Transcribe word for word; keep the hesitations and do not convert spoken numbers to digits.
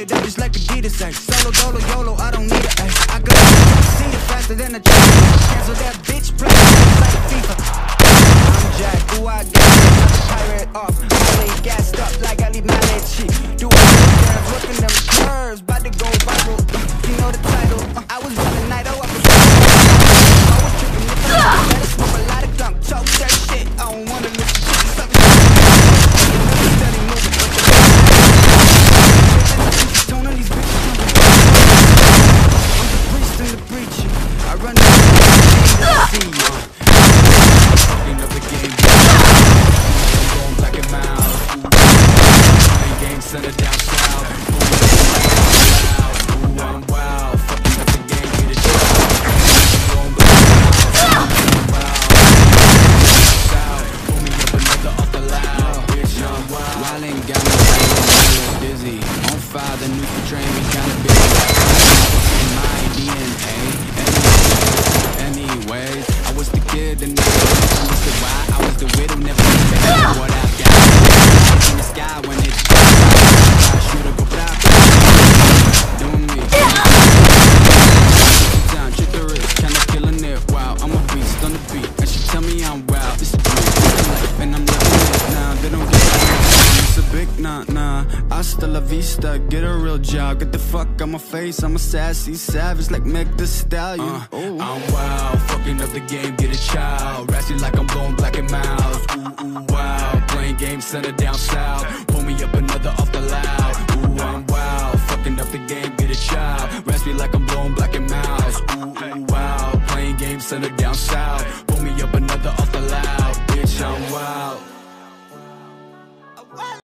it up just like Adidas, ay. Solo, dolo, yolo, I don't need it, ay. I go see it faster than a track. Cancel that bitch, play like FIFA. I'm Jack, who I got it, pirate off. Molly gassed up like I leave my head shit. Do all them curves, look at them curves, bout to go viral. Uh, you know the title, uh, I was running night, oh, I was I was tripping if I better smoke a lot of gunk, choke that shit. I don't wanna miss the shit, send it down south. Ooh, I'm wow. Fucking up the game, get it down. Pull me up another off the loud. Bitch, I'm wow. Wildin' got me a little dizzy. On fire, the new train me kinda busy. My D N A. Anyways, I was the kid and I was the why. I was the widow, never understand what I got. In the sky when it's nah, nah, hasta la vista, get a real job. Get the fuck out my face, I'm a sassy savage like Meg the Stallion. uh, I'm wild, fucking up the game, get a child. Rassy like I'm blowing black and miles. Ooh, ooh, wow, playing games, send it down south. Pull me up another off the loud. Ooh, I'm wild, fucking up the game, get a child. Rassy like I'm blowing black and miles. Ooh, ooh, wow, playing games, send it down south. Pull me up another off the loud. Bitch, I'm wild.